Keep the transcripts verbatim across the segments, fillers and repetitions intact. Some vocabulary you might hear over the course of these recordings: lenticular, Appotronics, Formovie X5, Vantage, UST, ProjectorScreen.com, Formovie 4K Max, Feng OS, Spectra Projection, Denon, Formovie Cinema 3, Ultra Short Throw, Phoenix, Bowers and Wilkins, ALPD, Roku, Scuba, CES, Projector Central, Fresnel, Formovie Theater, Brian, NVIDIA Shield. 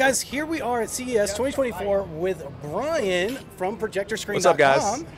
right, guys, here we are at C E S twenty twenty-four with Brian from Projector Screen dot com. What's up, guys?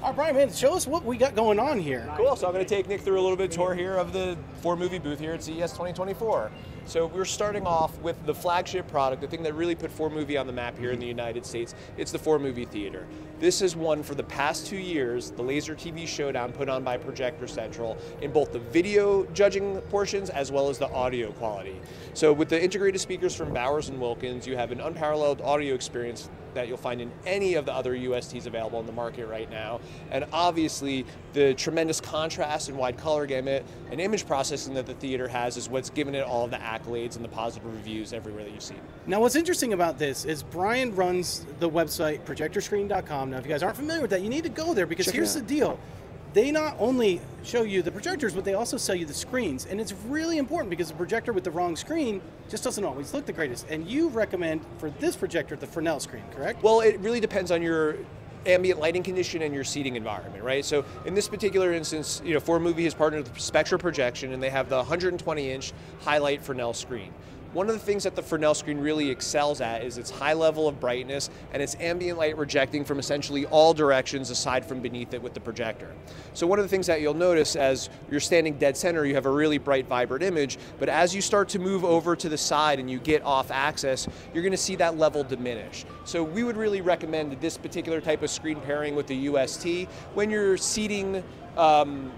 All right, Brian, man, show us what we got going on here. Cool, so I'm gonna take Nick through a little bit of tour here of the Formovie booth here at C E S twenty twenty-four. So we're starting off with the flagship product, the thing that really put Formovie on the map here in the United States. It's the Formovie Theater. This is one for the past two years, the Laser T V Showdown put on by Projector Central in both the video judging portions as well as the audio quality. So with the integrated speakers from Bowers and Wilkins, you have an unparalleled audio experience that you'll find in any of the other U S Ts available in the market right now. And obviously, the tremendous contrast and wide color gamut and image processing that the theater has is what's given it all of the accolades and the positive reviews everywhere that you see. Now, what's interesting about this is Brian runs the website Projector Screen dot com. Now, if you guys aren't familiar with that, you need to go there because Check here's the deal. They not only show you the projectors, but they also sell you the screens. And it's really important because a projector with the wrong screen just doesn't always look the greatest. And you recommend for this projector the Fresnel screen, correct? Well, it really depends on your ambient lighting condition and your seating environment, right? So in this particular instance, you know, Formovie has partnered with Spectra Projection and they have the one hundred twenty inch highlight Fresnel screen. One of the things that the Fresnel screen really excels at is its high level of brightness and its ambient light rejecting from essentially all directions aside from beneath it with the projector. So one of the things that you'll notice as you're standing dead center, you have a really bright, vibrant image, but as you start to move over to the side and you get off axis, you're gonna see that level diminish. So we would really recommend this particular type of screen pairing with the U S T when you're seating, um,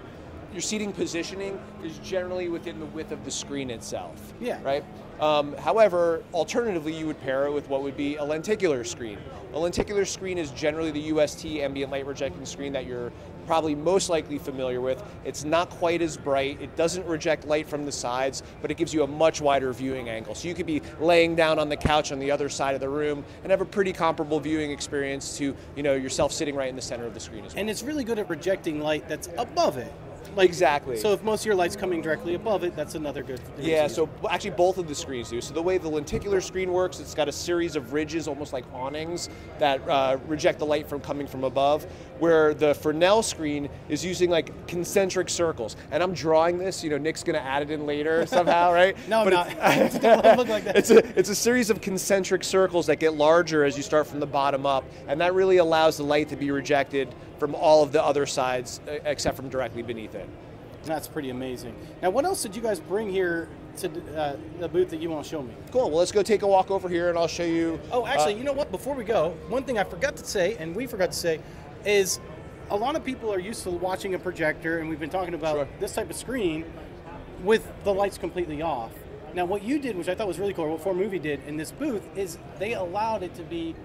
your seating positioning is generally within the width of the screen itself. Yeah. Right? Um, however, alternatively, you would pair it with what would be a lenticular screen. A lenticular screen is generally the U S T ambient light rejecting screen that you're probably most likely familiar with. It's not quite as bright. It doesn't reject light from the sides, but it gives you a much wider viewing angle. So you could be laying down on the couch on the other side of the room and have a pretty comparable viewing experience to, you know, yourself sitting right in the center of the screen as well. And it's really good at rejecting light that's above it. Like, exactly. So if most of your light's coming directly above it, that's another good thing. Yeah, so actually both of the screens do. So the way the lenticular screen works, it's got a series of ridges, almost like awnings, that uh, reject the light from coming from above, where the Fresnel screen is using like concentric circles. And I'm drawing this, you know, Nick's going to add it in later somehow, right? No, I'm but not. It's, it look like that. It's, a, it's a series of concentric circles that get larger as you start from the bottom up, and that really allows the light to be rejected from all of the other sides except from directly beneath it. That's pretty amazing. Now, what else did you guys bring here to uh, the booth that you want to show me? Cool, well, let's go take a walk over here and I'll show you. Oh, actually, uh, you know what? Before we go, one thing I forgot to say, and we forgot to say, is a lot of people are used to watching a projector, and we've been talking about sure. this type of screen with the lights completely off. Now, what you did, which I thought was really cool, what Formovie did in this booth, is they allowed it to be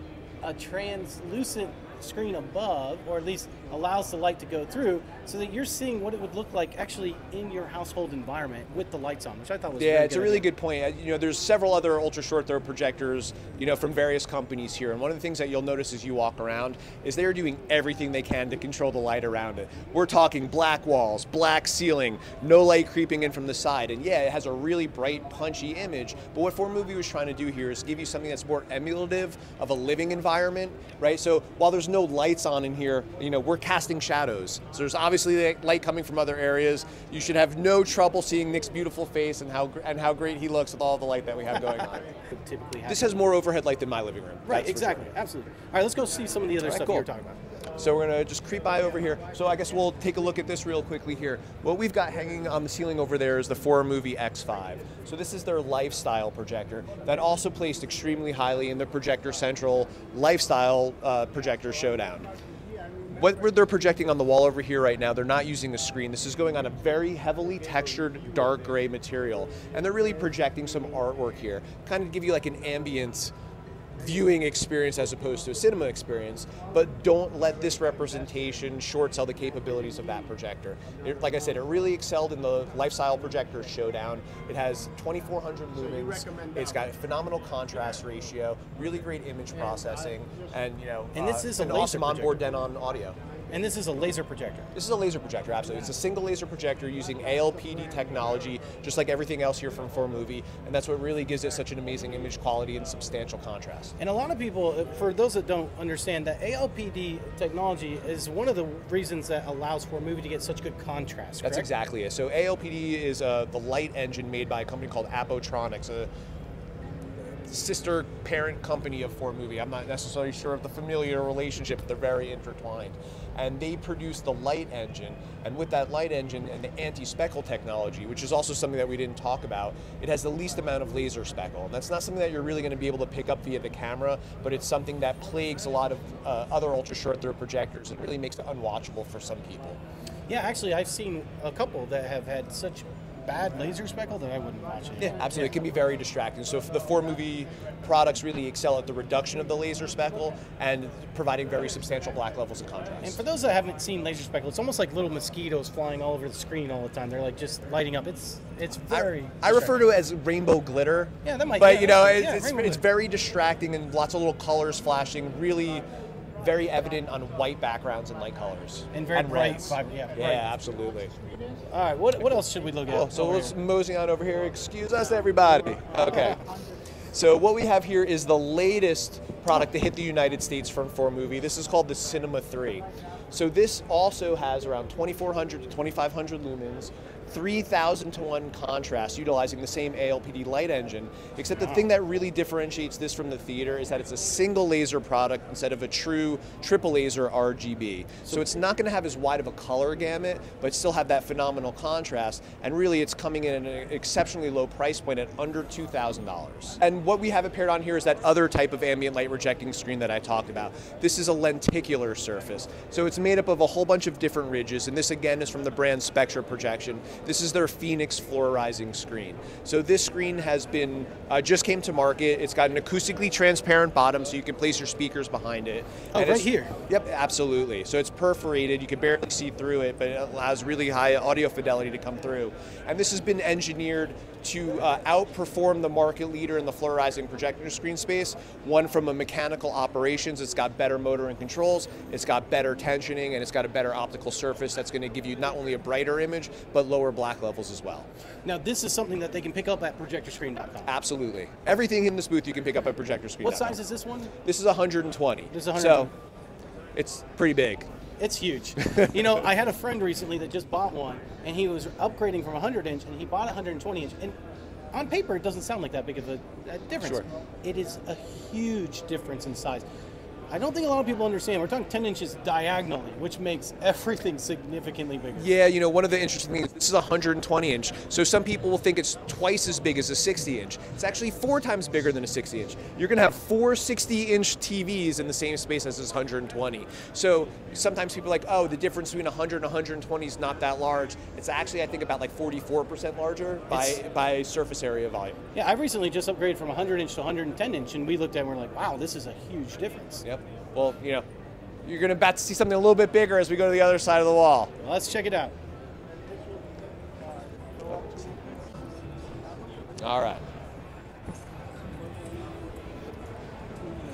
a translucent screen above, or at least allows the light to go through, so that you're seeing what it would look like actually in your household environment with the lights on, which I thought was yeah, really it's good a really idea. good point. You know, there's several other ultra short throw projectors, you know, from various companies here, and one of the things that you'll notice as you walk around is they're doing everything they can to control the light around it. We're talking black walls, black ceiling, no light creeping in from the side, and yeah, it has a really bright, punchy image. But what Formovie was trying to do here is give you something that's more emulative of a living environment, right? So while there's no lights on in here, you know, we're casting shadows. So there's obviously light coming from other areas. You should have no trouble seeing Nick's beautiful face and how and how great he looks with all the light that we have going on. This has more overhead light than my living room. Right, exactly, sure. absolutely. All right, let's go see some of the other right, stuff cool. you were talking about. So we're gonna just creep by over here. So I guess we'll take a look at this real quickly here. What we've got hanging on the ceiling over there is the Formovie X five. So this is their lifestyle projector that also placed extremely highly in the Projector Central Lifestyle uh, Projector Showdown. What they're projecting on the wall over here right now, they're not using a screen. This is going on a very heavily textured dark gray material. And they're really projecting some artwork here, kind of give you like an ambient viewing experience as opposed to a cinema experience, but don't let this representation short sell the capabilities of that projector. It, like I said, it really excelled in the Lifestyle Projector Showdown. It has twenty-four hundred lumens, it's got a phenomenal contrast ratio, really great image processing, and you know, and this uh, is an awesome onboard Denon audio. And this is a laser projector. This is a laser projector, absolutely. It's a single laser projector using A L P D technology, just like everything else here from Formovie, and that's what really gives it such an amazing image quality and substantial contrast. And a lot of people, for those that don't understand, that A L P D technology is one of the reasons that allows Formovie to get such good contrast, correct? That's exactly it. So A L P D is uh, the light engine made by a company called Appotronics, a sister parent company of Formovie. I'm not necessarily sure of the familiar relationship, but they're very intertwined. And they produce the light engine, and with that light engine and the anti-speckle technology, which is also something that we didn't talk about, it has the least amount of laser speckle. And that's not something that you're really going to be able to pick up via the camera, but it's something that plagues a lot of uh, other ultra-short-throw projectors. It really makes it unwatchable for some people. Yeah, actually, I've seen a couple that have had such bad laser speckle that I wouldn't watch it. Yeah, absolutely. It can be very distracting. So the Formovie products really excel at the reduction of the laser speckle and providing very substantial black levels of contrast. And for those that haven't seen laser speckle, it's almost like little mosquitoes flying all over the screen all the time. They're like just lighting up. It's it's very. I, I refer to it as rainbow glitter. Yeah, that might. But yeah, you know, it's yeah, it's, it's very distracting and lots of little colors flashing. Really. Very evident on white backgrounds and light colors. And very and bright. Bright. Yeah, bright. Yeah, absolutely. All right, what, what else should we look at? Oh, so let's mosey on over here. Excuse us, everybody. Okay. So what we have here is the latest product to hit the United States from Formovie. This is called the Cinema three. So this also has around twenty-four hundred to twenty-five hundred lumens, three thousand to one contrast, utilizing the same A L P D light engine, except the thing that really differentiates this from the theater is that it's a single laser product instead of a true triple laser R G B. So it's not going to have as wide of a color gamut, but still have that phenomenal contrast, and really it's coming in at an exceptionally low price point at under two thousand dollars. And what we have it paired on here is that other type of ambient light rejecting screen that I talked about. This is a lenticular surface. So it's made up of a whole bunch of different ridges, and this again is from the brand Spectra Projection. This is their Phoenix fluorizing screen. So this screen has been, uh, just came to market. It's got an acoustically transparent bottom, so you can place your speakers behind it. Oh, and right here. Yep, absolutely. So it's perforated. You can barely see through it, but it allows really high audio fidelity to come through. And this has been engineered to uh, outperform the market leader in the fluorizing projector screen space, one from a mechanical operations. It's got better motor and controls, it's got better tensioning, and it's got a better optical surface that's going to give you not only a brighter image, but lower black levels as well. Now this is something that they can pick up at Projector Screen dot com. Absolutely. Everything in this booth you can pick up at Projector Screen dot com. What size is this one? This is one hundred twenty. This is one hundred twenty. So it's pretty big. It's huge. You know, I had a friend recently that just bought one, and he was upgrading from one hundred inch, and he bought one hundred twenty inch. And on paper, it doesn't sound like that big of a, a difference. Sure. It is a huge difference in size. I don't think a lot of people understand. We're talking ten inches diagonally, which makes everything significantly bigger. Yeah, you know, one of the interesting things, this is one hundred twenty inch. So some people will think it's twice as big as a sixty inch. It's actually four times bigger than a sixty inch. You're going to have four sixty inch T Vs in the same space as this one hundred twenty. So sometimes people are like, oh, the difference between one hundred and one hundred twenty is not that large. It's actually, I think, about like forty-four percent larger by, by surface area volume. Yeah, I recently just upgraded from one hundred inch to one hundred ten inch, and we looked at it and we're like, wow, this is a huge difference. Yep. Well, you know, you're going to about to see something a little bit bigger as we go to the other side of the wall. Well, let's check it out. All right.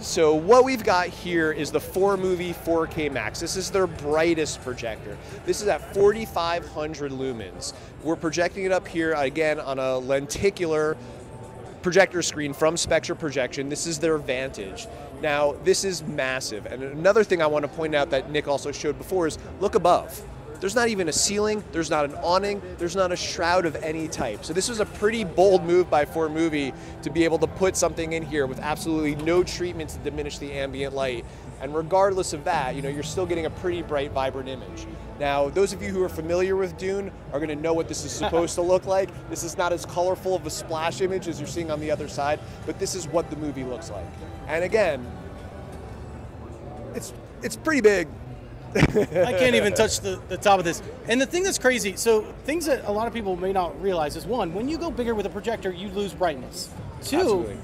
So what we've got here is the Formovie four K Max. This is their brightest projector. This is at forty-five hundred lumens. We're projecting it up here, again, on a lenticular projector screen from Spectra Projection. This is their Vantage. Now, this is massive. And another thing I want to point out that Nick also showed before is look above. There's not even a ceiling, there's not an awning, there's not a shroud of any type. So this was a pretty bold move by Formovie to be able to put something in here with absolutely no treatment to diminish the ambient light. And regardless of that, you know, you're still getting a pretty bright, vibrant image. Now, those of you who are familiar with Dune are going to know what this is supposed to look like. This is not as colorful of a splash image as you're seeing on the other side, but this is what the movie looks like. And again, it's, it's pretty big. I can't even touch the, the top of this. And the thing that's crazy, so things that a lot of people may not realize is, one, when you go bigger with a projector, you lose brightness. Two, absolutely.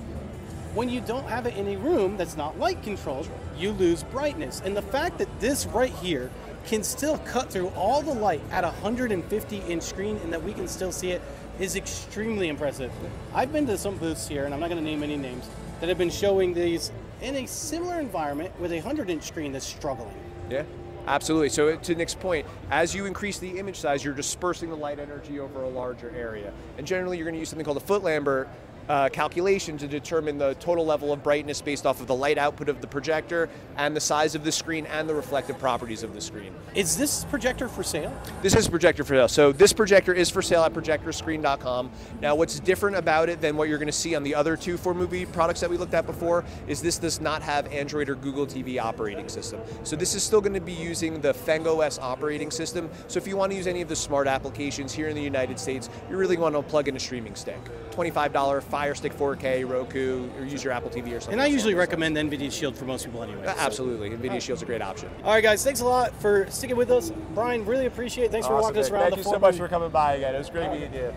When you don't have it in a room that's not light controlled, you lose brightness. And the fact that this right here can still cut through all the light at a one hundred fifty inch screen and that we can still see it is extremely impressive. I've been to some booths here, and I'm not going to name any names, that have been showing these in a similar environment with a one hundred inch screen that's struggling. Yeah, absolutely. So to Nick's point, as you increase the image size, you're dispersing the light energy over a larger area. And generally, you're going to use something called a foot Lambert uh, calculation to determine the total level of brightness based off of the light output of the projector and the size of the screen and the reflective properties of the screen. Is this projector for sale? This is projector for sale. So this projector is for sale at Projector Screen dot com. Now what's different about it than what you're going to see on the other two Formovie products that we looked at before is this does not have Android or Google T V operating system. So this is still going to be using the Feng O S operating system. So if you want to use any of the smart applications here in the United States, you really want to plug in a streaming stick. twenty-five dollar Fire Stick four K, Roku, or use your Apple T V or something. And I usually recommend NVIDIA Shield for most people anyway. Uh, absolutely, so. NVIDIA Shield's a great option. All right guys, thanks a lot for sticking with us. Brian, really appreciate it. Thanks awesome. for walking us around Thank the Thank you so much for coming by again. It was great meeting you.